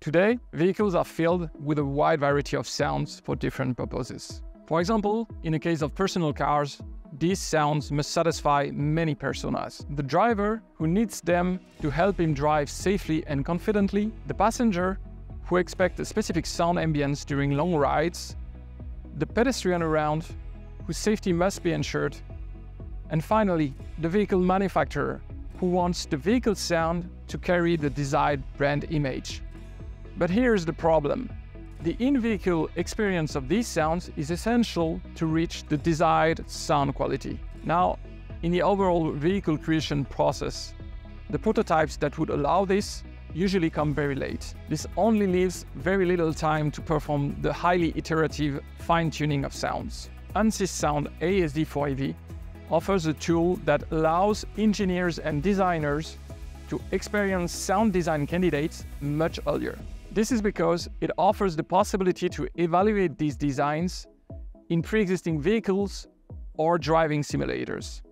Today, vehicles are filled with a wide variety of sounds for different purposes. For example, in the case of personal cars, these sounds must satisfy many personas. The driver, who needs them to help him drive safely and confidently, the passenger, who expects a specific sound ambience during long rides, the pedestrian around, whose safety must be ensured, and finally, the vehicle manufacturer, who wants the vehicle sound to carry the desired brand image. But here's the problem. The in-vehicle experience of these sounds is essential to reach the desired sound quality. Now, in the overall vehicle creation process, the prototypes that would allow this usually come very late. This only leaves very little time to perform the highly iterative fine-tuning of sounds. Ansys Sound ASD forEV offers a tool that allows engineers and designers to experience sound design candidates much earlier. This is because it offers the possibility to evaluate these designs in pre-existing vehicles or driving simulators.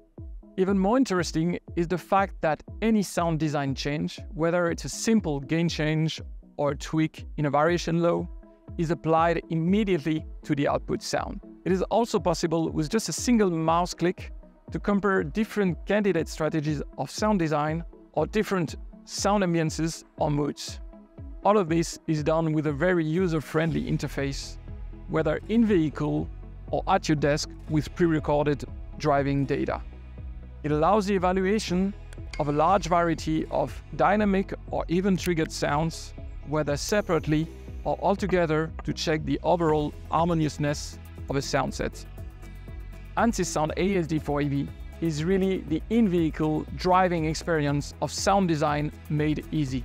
Even more interesting is the fact that any sound design change, whether it's a simple gain change or a tweak in a variation low, is applied immediately to the output sound. It is also possible with just a single mouse click to compare different candidate strategies of sound design or different sound ambiences or moods. All of this is done with a very user-friendly interface, whether in vehicle or at your desk with pre-recorded driving data. It allows the evaluation of a large variety of dynamic or even triggered sounds, whether separately or altogether, to check the overall harmoniousness of a sound set. Ansys Sound ASD forEV is really the in-vehicle driving experience of sound design made easy.